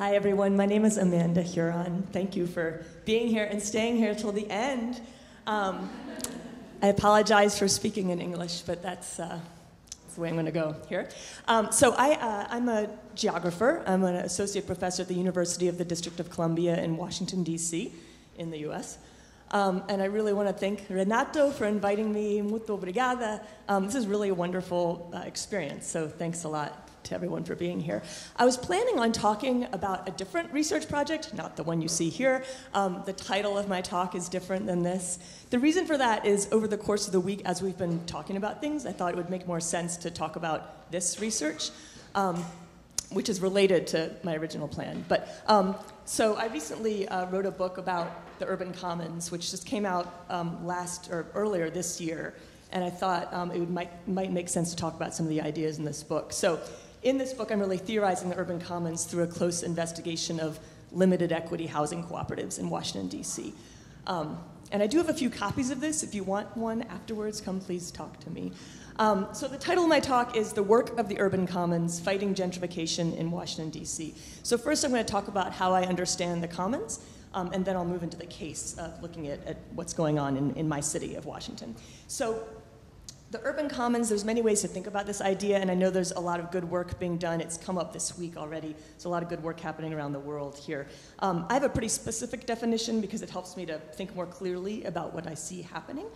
Hi everyone, my name is Amanda Huron. Thank you for being here and staying here till the end. I apologize for speaking in English, but that's the way I'm going to go here. So I'm a geographer. I'm an associate professor at the University of the District of Columbia in Washington, D.C. in the U.S. And I really want to thank Renato for inviting me. Muito obrigada. This is really a wonderful experience, so thanks a lot to everyone for being here. I was planning on talking about a different research project, not the one you see here. The title of my talk is different than this. The reason for that is over the course of the week, as we've been talking about things, I thought it would make more sense to talk about this research, which is related to my original plan. But so I recently wrote a book about the urban commons, which just came out earlier this year, and I thought it might make sense to talk about some of the ideas in this book. So in this book, I'm really theorizing the urban commons through a close investigation of limited equity housing cooperatives in Washington, D.C. And I do have a few copies of this. If you want one afterwards, come please talk to me. So the title of my talk is The Work of the Urban Commons, Fighting Gentrification in Washington, D.C. So first I'm going to talk about how I understand the commons, and then I'll move into the case of looking at what's going on in my city of Washington. So the urban commons, there's many ways to think about this idea, and I know there's a lot of good work being done. It's come up this week already. There's a lot of good work happening around the world here. I have a pretty specific definition because it helps me to think more clearly about what I see happening.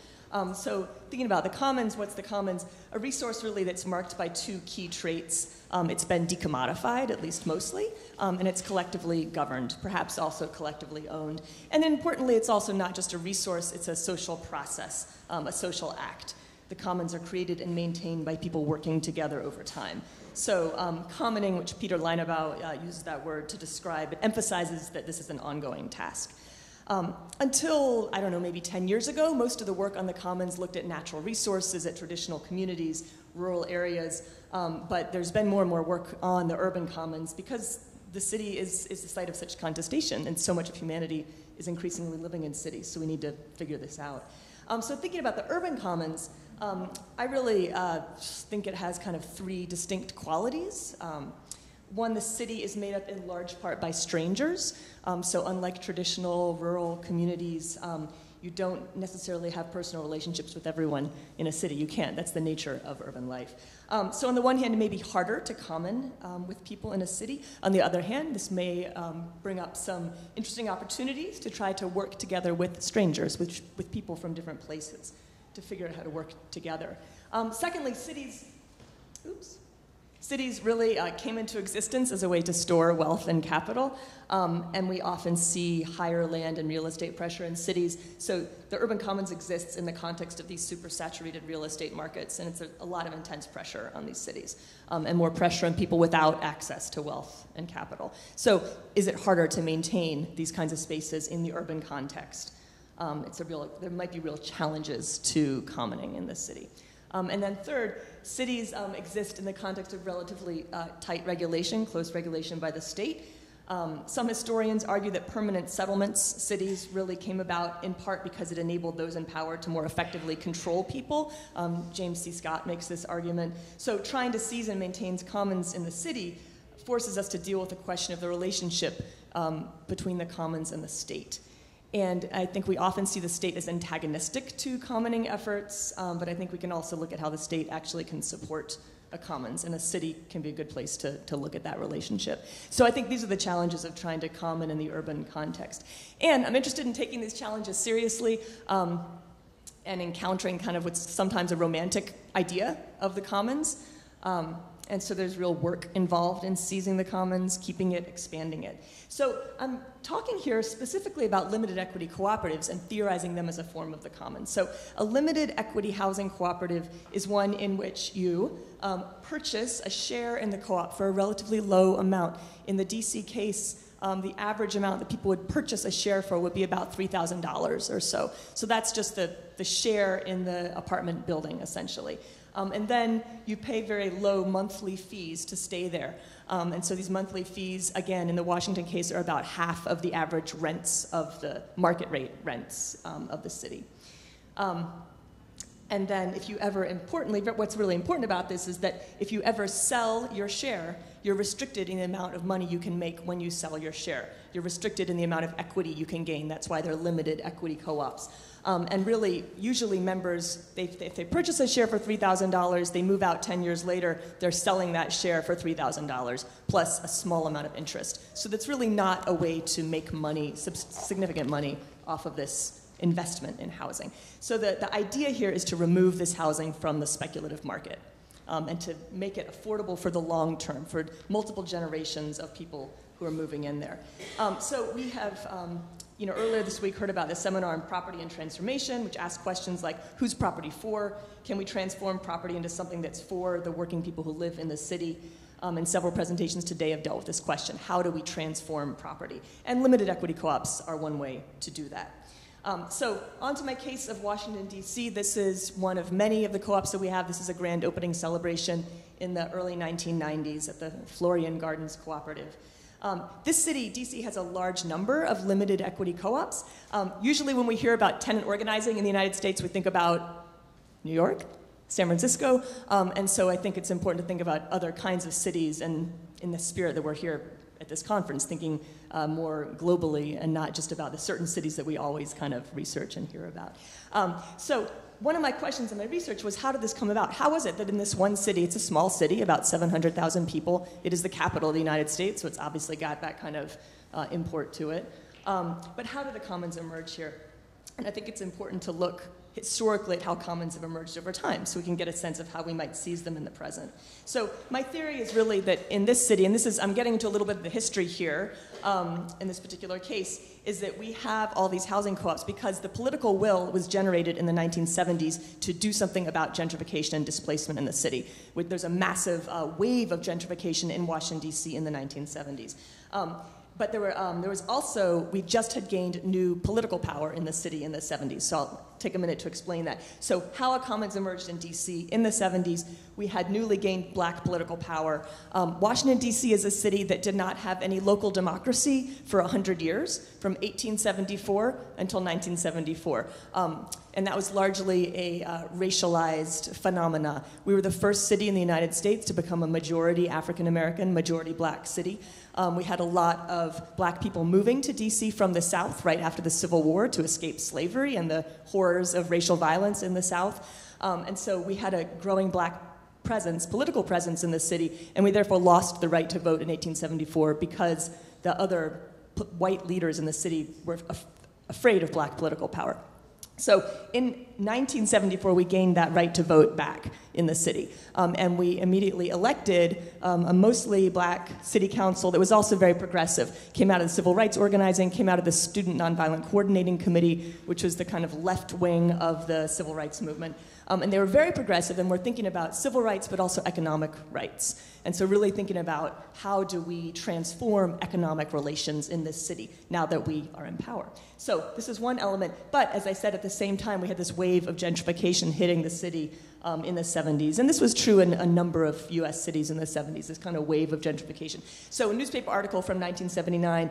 So thinking about the commons, what's the commons? A resource really that's marked by two key traits. It's been decommodified, at least mostly, and it's collectively governed, perhaps also collectively owned. And then importantly, it's also not just a resource, it's a social process, a social act. The commons are created and maintained by people working together over time. So commoning, which Peter Linebaugh uses that word to describe, it emphasizes that this is an ongoing task. Until, I don't know, maybe 10 years ago, most of the work on the commons looked at natural resources, at traditional communities, rural areas, but there's been more and more work on the urban commons because the city is the site of such contestation and so much of humanity is increasingly living in cities, so we need to figure this out. So thinking about the urban commons, I really think it has kind of three distinct qualities. One, the city is made up in large part by strangers. So unlike traditional rural communities, you don't necessarily have personal relationships with everyone in a city. You can't. That's the nature of urban life. So on the one hand, it may be harder to common with people in a city. On the other hand, this may bring up some interesting opportunities to try to work together with strangers, with people from different places, to figure out how to work together. Secondly, cities really came into existence as a way to store wealth and capital, and we often see higher land and real estate pressure in cities. So the urban commons exists in the context of these supersaturated real estate markets, and it's a lot of intense pressure on these cities, and more pressure on people without access to wealth and capital. So is it harder to maintain these kinds of spaces in the urban context? There might be real challenges to commoning in this city. And then third, cities exist in the context of relatively tight regulation, close regulation by the state. Some historians argue that permanent settlements, cities really came about in part because it enabled those in power to more effectively control people. James C. Scott makes this argument. So trying to seize and maintain commons in the city forces us to deal with the question of the relationship between the commons and the state. And I think we often see the state as antagonistic to commoning efforts, but I think we can also look at how the state actually can support a commons, and a city can be a good place to look at that relationship. So I think these are the challenges of trying to common in the urban context. And I'm interested in taking these challenges seriously and encountering kind of what's sometimes a romantic idea of the commons. And so there's real work involved in seizing the commons, keeping it, expanding it. So I'm talking here specifically about limited equity cooperatives and theorizing them as a form of the commons. So a limited equity housing cooperative is one in which you purchase a share in the co-op for a relatively low amount. In the DC case, the average amount that people would purchase a share for would be about $3,000 or so. So that's just the share in the apartment building, essentially. And then you pay very low monthly fees to stay there. And so these monthly fees, again, in the Washington case, are about half of the average rents of the market rate rents of the city. And then if you ever, importantly, what's really important about this is that if you ever sell your share, you're restricted in the amount of money you can make when you sell your share. You're restricted in the amount of equity you can gain. That's why they're limited equity co-ops. And really, usually members, if they purchase a share for $3,000, they move out 10 years later, they're selling that share for $3,000 plus a small amount of interest. So that's really not a way to make money, significant money off of this investment in housing. So the idea here is to remove this housing from the speculative market and to make it affordable for the long term, for multiple generations of people who are moving in there. So we have, you know, earlier this week heard about the seminar on property and transformation, which asked questions like, who's property for? Can we transform property into something that's for the working people who live in the city? And several presentations today have dealt with this question. How do we transform property? And limited equity co-ops are one way to do that. So on to my case of Washington, D.C. This is one of many of the co-ops that we have. This is a grand opening celebration in the early 1990s at the Florian Gardens Cooperative. This city, D.C., has a large number of limited equity co-ops. Usually when we hear about tenant organizing in the United States, we think about New York, San Francisco, and so I think it's important to think about other kinds of cities, and in the spirit that we're here at this conference, thinking more globally and not just about the certain cities that we always kind of research and hear about. So one of my questions in my research was, how did this come about? How was it that in this one city, it's a small city, about 700,000 people, it is the capital of the United States, so it's obviously got that kind of import to it. But how did the commons emerge here? And I think it's important to look historically at how commons have emerged over time, so we can get a sense of how we might seize them in the present. So my theory is really that in this city, and this is, I'm getting into a little bit of the history here in this particular case, is that we have all these housing co-ops because the political will was generated in the 1970s to do something about gentrification and displacement in the city. There's a massive wave of gentrification in Washington, D.C. in the 1970s. But there was also, we just had gained new political power in the city in the 70s, so I'll take a minute to explain that. So how a commons emerged in D.C. in the 70s, we had newly gained black political power. Washington, D.C. is a city that did not have any local democracy for 100 years, from 1874 until 1974. And that was largely a racialized phenomena. We were the first city in the United States to become a majority African-American, majority black city. We had a lot of black people moving to D.C. from the South right after the Civil War to escape slavery and the horrors of racial violence in the South. And so we had a growing black presence, political presence in the city, and we therefore lost the right to vote in 1874 because the other white leaders in the city were afraid of black political power. So in 1974, we gained that right to vote back in the city. And we immediately elected a mostly black city council that was also very progressive, came out of the civil rights organizing, came out of the Student Nonviolent Coordinating Committee, which was the kind of left wing of the civil rights movement. And they were very progressive, and we're thinking about civil rights, but also economic rights. And so really thinking about how do we transform economic relations in this city now that we are in power. So this is one element, but as I said, at the same time, we had this wave of gentrification hitting the city in the 70s. And this was true in a number of US cities in the 70s, this kind of wave of gentrification. So a newspaper article from 1979,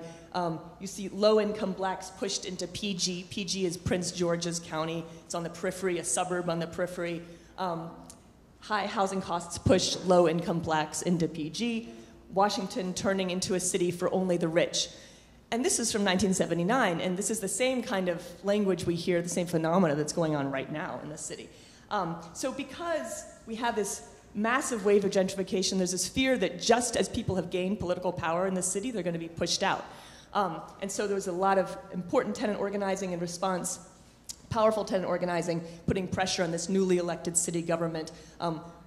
you see low-income blacks pushed into PG. PG is Prince George's County. It's on the periphery, a suburb on the periphery. High housing costs push low-income blacks into PG. Washington turning into a city for only the rich. And this is from 1979, and this is the same kind of language we hear, the same phenomena that's going on right now in the city. So because we have this massive wave of gentrification, there's this fear that just as people have gained political power in the city, they're going to be pushed out. And so there was a lot of important tenant organizing in response, powerful tenant organizing, putting pressure on this newly elected city government.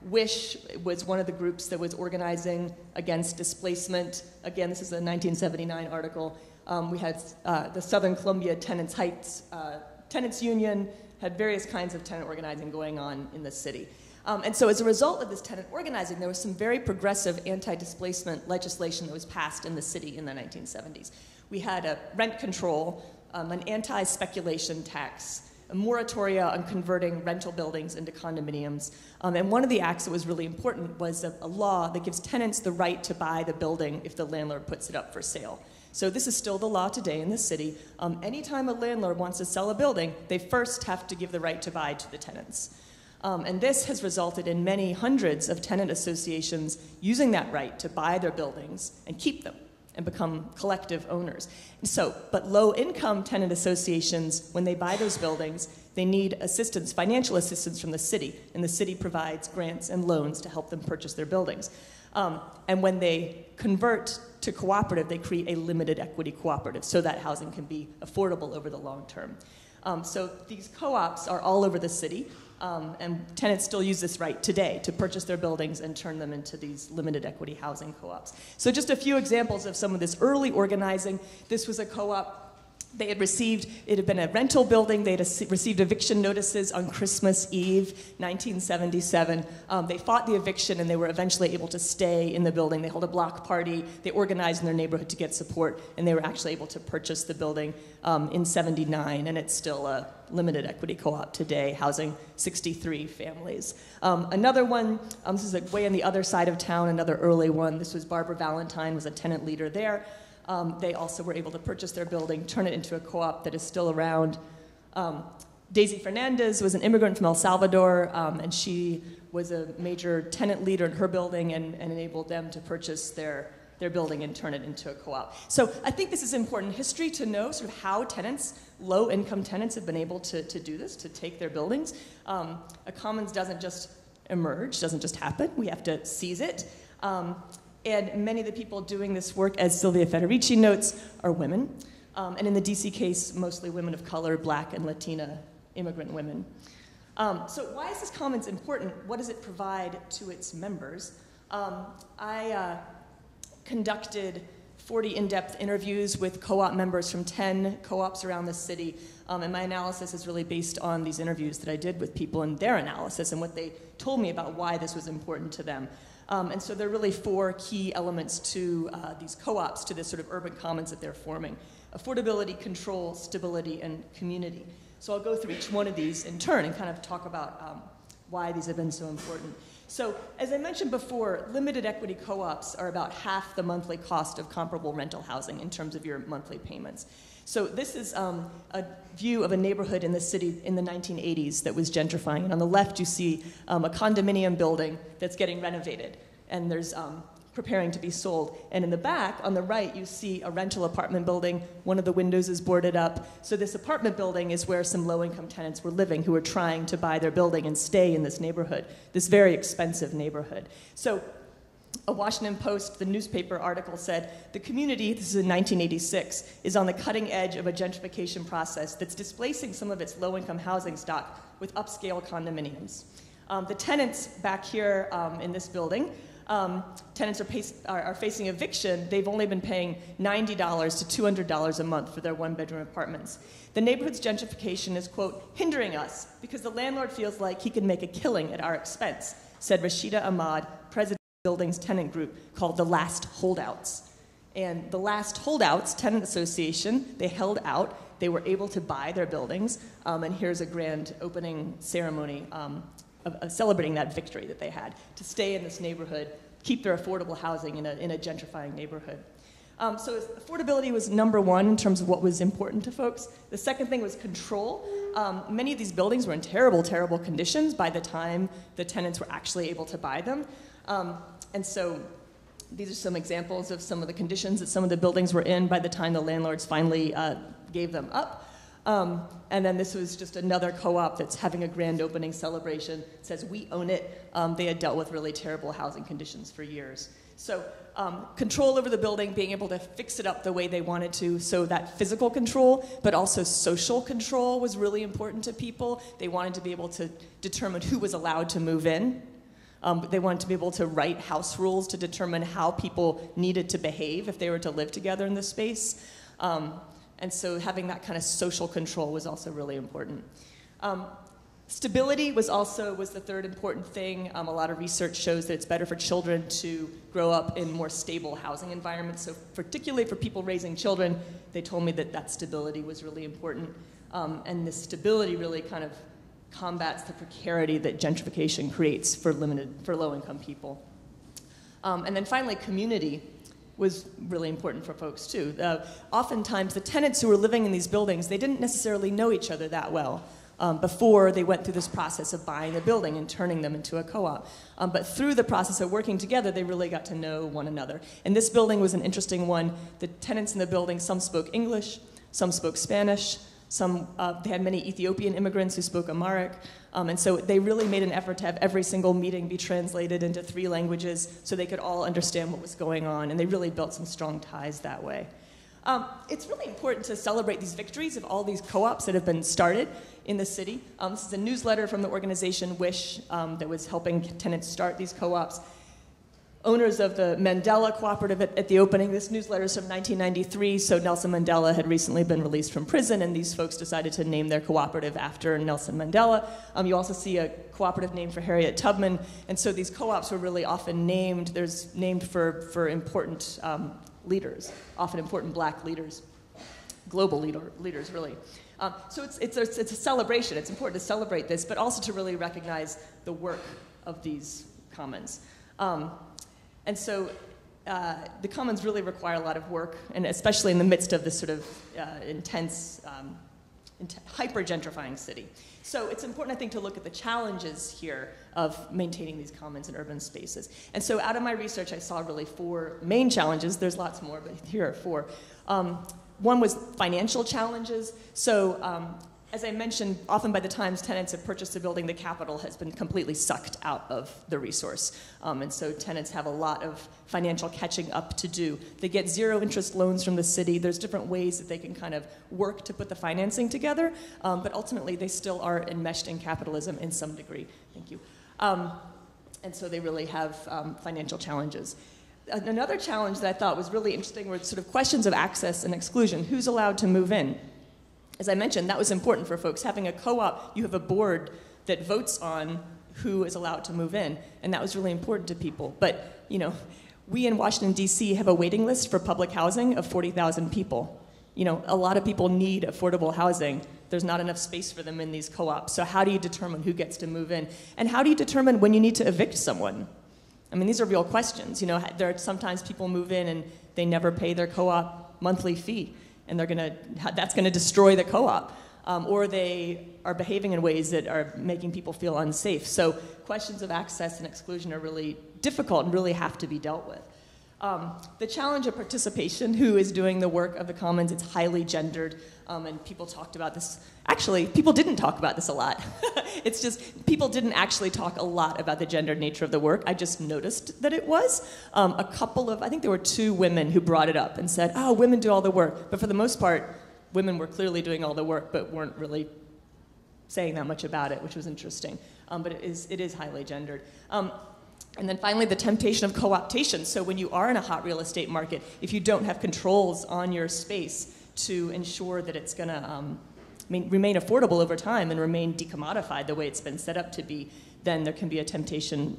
WISH was one of the groups that was organizing against displacement. Again, this is a 1979 article. We had the Southern Columbia Tenants Heights Tenants Union, had various kinds of tenant organizing going on in the city. And so as a result of this tenant organizing, there was some very progressive anti-displacement legislation that was passed in the city in the 1970s. We had a rent control, an anti-speculation tax, a moratoria on converting rental buildings into condominiums. And one of the acts that was really important was a law that gives tenants the right to buy the building if the landlord puts it up for sale. So this is still the law today in the city. Anytime a landlord wants to sell a building, they first have to give the right to buy to the tenants. And this has resulted in many hundreds of tenant associations using that right to buy their buildings and keep them and become collective owners. And so, but low-income tenant associations, when they buy those buildings, they need assistance, financial assistance from the city, and the city provides grants and loans to help them purchase their buildings. And when they convert to cooperative, they create a limited equity cooperative so that housing can be affordable over the long term. So these co-ops are all over the city, and tenants still use this right today to purchase their buildings and turn them into these limited equity housing co-ops. So just a few examples of some of this early organizing. This was a co-op. They had received, it had been a rental building, they had received eviction notices on Christmas Eve, 1977. They fought the eviction and they were eventually able to stay in the building. They held a block party, they organized in their neighborhood to get support, and they were actually able to purchase the building in '79, and it's still a limited equity co-op today, housing 63 families. Another one, this is like way on the other side of town, another early one. This was Barbara Valentine, was a tenant leader there. They also were able to purchase their building, turn it into a co-op that is still around. Daisy Fernandez was an immigrant from El Salvador, and she was a major tenant leader in her building and enabled them to purchase their building and turn it into a co-op. So I think this is important history to know sort of how tenants, low-income tenants, have been able to do this, to take their buildings. A commons doesn't just emerge, doesn't just happen. We have to seize it. And many of the people doing this work, as Sylvia Federici notes, are women. And in the DC case, mostly women of color, black and Latina immigrant women. So why is this commons important? What does it provide to its members? I conducted 40 in-depth interviews with co-op members from 10 co-ops around the city. And my analysis is really based on these interviews that I did with people and their analysis and what they told me about why this was important to them. And so there are really four key elements to these co-ops, to this sort of urban commons that they're forming: affordability, control, stability, and community. So I'll go through each one of these in turn and kind of talk about why these have been so important. So as I mentioned before, limited equity co-ops are about half the monthly cost of comparable rental housing in terms of your monthly payments. So this is a view of a neighborhood in the city in the 1980s that was gentrifying. And on the left, you see a condominium building that's getting renovated, and there's preparing to be sold. And in the back, on the right, you see a rental apartment building. One of the windows is boarded up. So this apartment building is where some low-income tenants were living who were trying to buy their building and stay in this neighborhood, this very expensive neighborhood. So a Washington Post, the newspaper article said, the community, this is in 1986, is on the cutting edge of a gentrification process that's displacing some of its low-income housing stock with upscale condominiums. The tenants back here in this building, tenants are facing eviction. They've only been paying $90 to $200 a month for their one-bedroom apartments. The neighborhood's gentrification is, quote, hindering us because the landlord feels like he can make a killing at our expense, said Rashida Ahmad, president building's tenant group called the Last Holdouts. And the Last Holdouts Tenant Association, they held out, they were able to buy their buildings, and here's a grand opening ceremony celebrating that victory that they had, to stay in this neighborhood, keep their affordable housing in a gentrifying neighborhood. So affordability was number one in terms of what was important to folks. The second thing was control. Many of these buildings were in terrible, terrible conditions by the time the tenants were actually able to buy them. And so these are some examples of some of the conditions that some of the buildings were in by the time the landlords finally gave them up. And then this was just another co-op that's having a grand opening celebration. It says, we own it. They had dealt with really terrible housing conditions for years. So control over the building, being able to fix it up the way they wanted to, so that physical control, but also social control was really important to people. They wanted to be able to determine who was allowed to move in. They wanted to be able to write house rules to determine how people needed to behave if they were to live together in this space. And so having that kind of social control was also really important. Stability was the third important thing. A lot of research shows that it's better for children to grow up in more stable housing environments. So particularly for people raising children, they told me that stability was really important. And this stability really kind of combats the precarity that gentrification creates for low-income people. And then finally, community was really important for folks too. Oftentimes, the tenants who were living in these buildings, they didn't necessarily know each other that well. before they went through this process of buying a building and turning them into a co-op. But through the process of working together, they really got to know one another. And this building was an interesting one. The tenants in the building, some spoke English, some spoke Spanish, some, they had many Ethiopian immigrants who spoke Amharic. And so they really made an effort to have every single meeting be translated into 3 languages so they could all understand what was going on. And they really built some strong ties that way. It's really important to celebrate these victories of all these co-ops that have been started in the city. This is a newsletter from the organization WISH that was helping tenants start these co-ops. Owners of the Mandela cooperative at the opening, this newsletter is from 1993, so Nelson Mandela had recently been released from prison, and these folks decided to name their cooperative after Nelson Mandela. You also see a cooperative name for Harriet Tubman, and so these co-ops were really often named, named for important leaders, often important black leaders, global leaders really. So it's a celebration. It's important to celebrate this, but also to really recognize the work of these commons. And so the commons really require a lot of work, and especially in the midst of this sort of intense, hyper-gentrifying city. So it's important, I think, to look at the challenges here of maintaining these commons in urban spaces. And so out of my research, I saw really 4 main challenges. There's lots more, but here are 4. One was financial challenges. So as I mentioned, often by the time tenants have purchased a building, the capital has been completely sucked out of the resource. And so tenants have a lot of financial catching up to do. They get zero interest loans from the city. There's different ways that they can kind of work to put the financing together, but ultimately they still are enmeshed in capitalism in some degree. Thank you. And so they really have financial challenges. Another challenge that I thought was really interesting were sort of questions of access and exclusion. Who's allowed to move in? As I mentioned, that was important for folks. Having a co-op, you have a board that votes on who is allowed to move in, and that was really important to people. But, you know, we in Washington, D.C. have a waiting list for public housing of 40,000 people. You know, a lot of people need affordable housing. There's not enough space for them in these co-ops. So how do you determine who gets to move in? And how do you determine when you need to evict someone? I mean, these are real questions. You know, there are sometimes people move in and they never pay their co-op monthly fee, and they're gonna, that's going to destroy the co-op. Or they are behaving in ways that are making people feel unsafe. So questions of access and exclusion are really difficult and really have to be dealt with. The challenge of participation, who is doing the work of the commons, it's highly gendered, and people talked about this. Actually, people didn't talk about this a lot. It's just people didn't actually talk a lot about the gendered nature of the work. I just noticed that it was. A couple of, I think there were 2 women who brought it up and said, oh, women do all the work. But for the most part, women were clearly doing all the work but weren't really saying that much about it, which was interesting. But it is highly gendered. And then finally, the temptation of co-optation. So when you are in a hot real estate market, if you don't have controls on your space to ensure that it's going to remain affordable over time and remain decommodified the way it's been set up to be, then there can be a temptation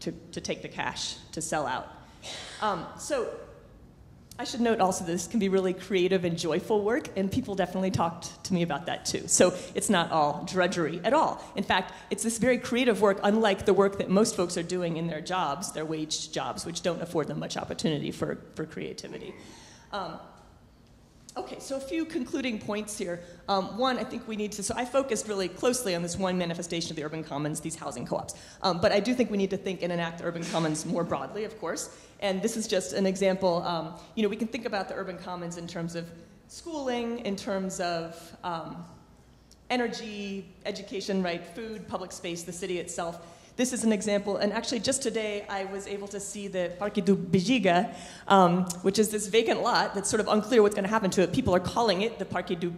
to take the cash, to sell out. So I should note also that this can be really creative and joyful work, and people definitely talked to me about that too. So it's not all drudgery at all. In fact, it's this very creative work, unlike the work that most folks are doing in their jobs, their wage jobs, which don't afford them much opportunity for creativity. Okay, so a few concluding points here. One, I think we need to, so I focused really closely on this one manifestation of the urban commons, these housing co-ops. But I do think we need to think and enact urban commons more broadly, of course. And this is just an example. You know, we can think about the urban commons in terms of schooling, in terms of energy, education, right, food, public space, the city itself. This is an example, and actually just today I was able to see the Parque du Bijiga, which is this vacant lot that's sort of unclear what's going to happen to it. People are calling it the Parque du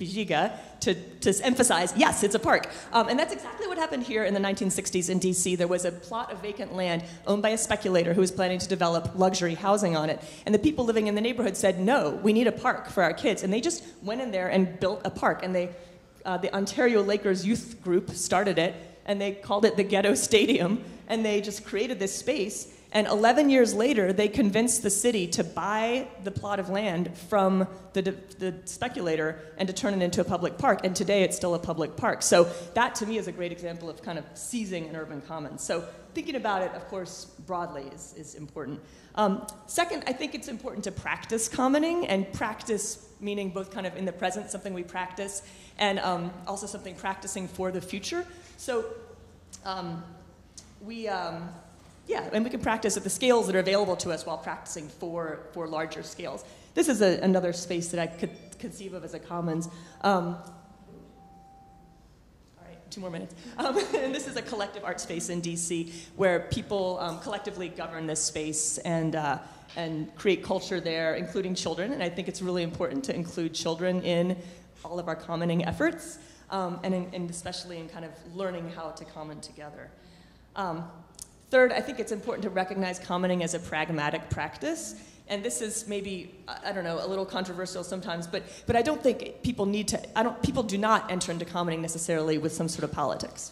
Bijiga to emphasize, yes, it's a park. And that's exactly what happened here in the 1960s in DC. There was a plot of vacant land owned by a speculator who was planning to develop luxury housing on it. And the people living in the neighborhood said, no, we need a park for our kids. And they just went in there and built a park. And they, the Ontario Lakers Youth Group started it. And they called it the Ghetto Stadium, and they just created this space. And 11 years later, they convinced the city to buy the plot of land from the speculator and to turn it into a public park, and today it's still a public park. So that, to me, is a great example of kind of seizing an urban commons. So thinking about it, of course, broadly is important. Second, I think it's important to practice commoning and practice meaning both kind of in the present, something we practice, and also something practicing for the future. So and we can practice at the scales that are available to us while practicing for larger scales. This is another space that I could conceive of as a commons. Two more minutes. And this is a collective art space in DC where people collectively govern this space and create culture there, including children. And I think it's really important to include children in all of our commenting efforts, and especially in kind of learning how to comment together. Third, I think it's important to recognize commenting as a pragmatic practice. And this is maybe, I don't know, a little controversial sometimes, but I don't think people need to, people do not enter into commenting necessarily with some sort of politics.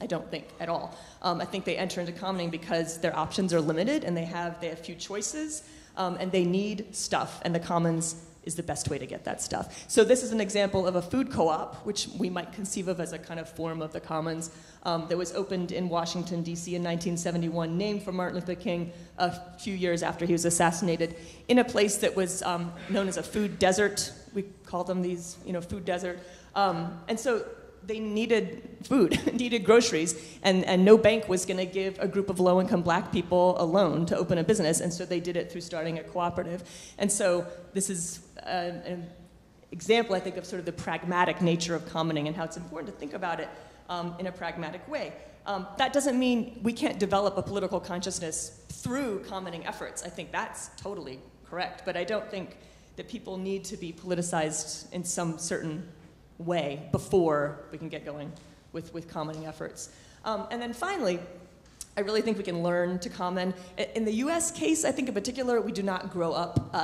I don't think at all. I think they enter into commenting because their options are limited and they have few choices, and they need stuff, and the commons is the best way to get that stuff. So this is an example of a food co-op, which we might conceive of as a kind of form of the commons, that was opened in Washington, D.C. in 1971, named for Martin Luther King a few years after he was assassinated, in a place that was known as a food desert. We call them these, food desert. And so they needed food, needed groceries, and no bank was gonna give a group of low-income black people a loan to open a business, and so they did it through starting a cooperative. And so this is an example, I think, of sort of the pragmatic nature of commenting and how it's important to think about it in a pragmatic way. That doesn't mean we can't develop a political consciousness through commenting efforts. I think that's totally correct, but I don't think that people need to be politicized in some certain way before we can get going with commenting efforts. And then finally, I really think we can learn to comment. In the US case, I think in particular, we do not grow up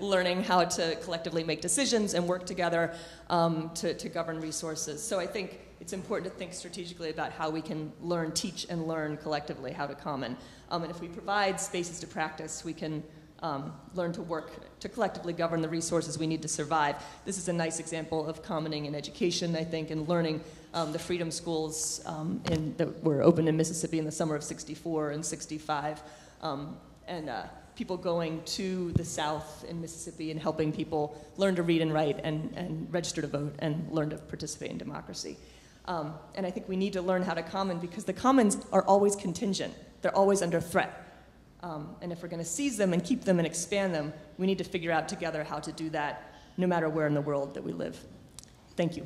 learning how to collectively make decisions and work together to govern resources. So I think it's important to think strategically about how we can learn, teach, and learn collectively how to comment. And if we provide spaces to practice, we can learn to work to collectively govern the resources we need to survive. This is a nice example of commenting in education, I think, and learning. The freedom schools that were opened in Mississippi in the summer of '64 and '65, and people going to the South in Mississippi and helping people learn to read and write and register to vote and learn to participate in democracy. And I think we need to learn how to comment because the commons are always contingent. They're always under threat. And if we're going to seize them and keep them and expand them, we need to figure out together how to do that, no matter where in the world that we live. Thank you.